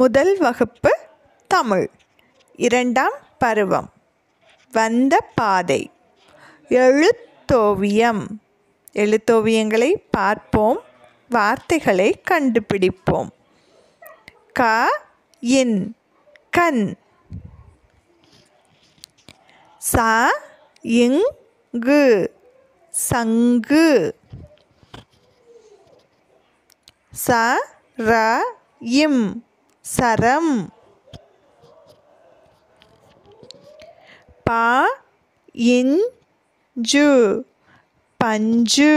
முதல் வகுப்பு தமிழ் இரண்டாம் பருவம் வந்த பாதை எழுத்தோவியம். எழுத்தோவியங்களை பார்ப்போம், வார்த்தைகளை கண்டுபிடிப்போம். க இன் கண், சா இங்கு சங்கு, சா ர இம் சரம், பா இன் ஜு பஞ்சு,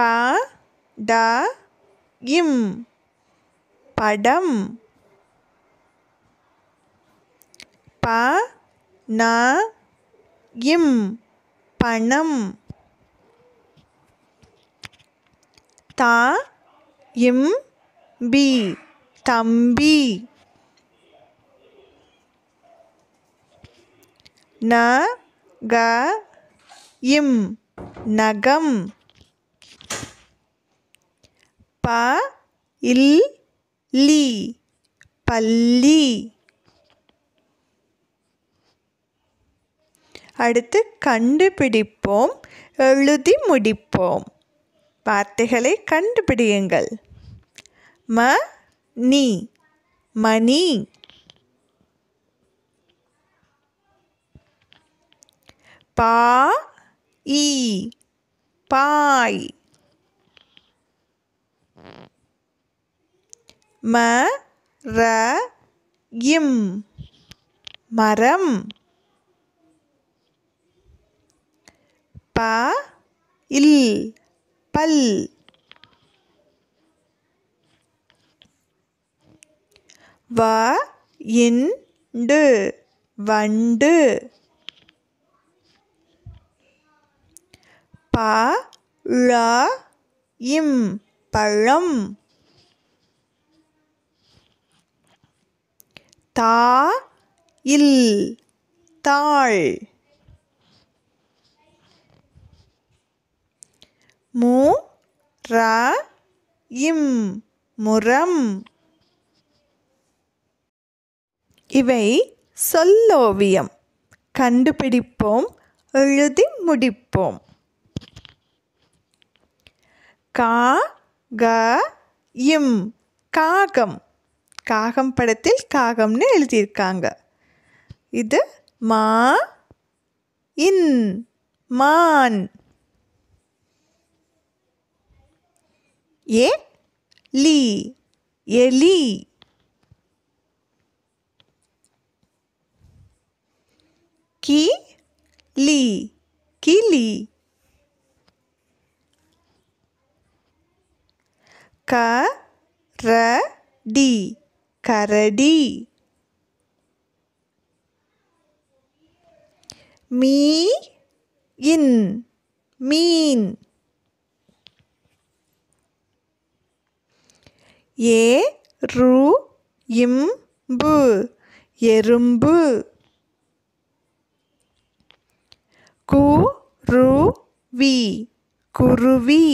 பா ட இம் படம், பா ந இம் பணம், தா இம் பி தம்பி, ந க இம் நகம், ப இல் லி பல்லி. அடுத்து கண்டுபிடிப்போம், எழுதி முடிப்போம். வார்த்தைகளை கண்டுபிடியுங்கள். ம நீ மணி, பா இ பாய், ம ர இம் மரம், ப இல் பல், வ இன் டு வண்டு, பா ழ இம் பழம், தா இல் தாள், மு ர இம் முரம். இவை சொல்லோவியம். கண்டுபிடிப்போம், எழுதி முடிப்போம். கா க இம் காகம். காகம் படத்தில் காகம்னு எழுதியிருக்காங்க. இது மா இன் மான், ஏ லி எலி, கி லி கிளி, க ர டி கரடி, மீ இன் மீன், ஏ ரு இம் பு எறும்பு, கு ரு வி குருவி.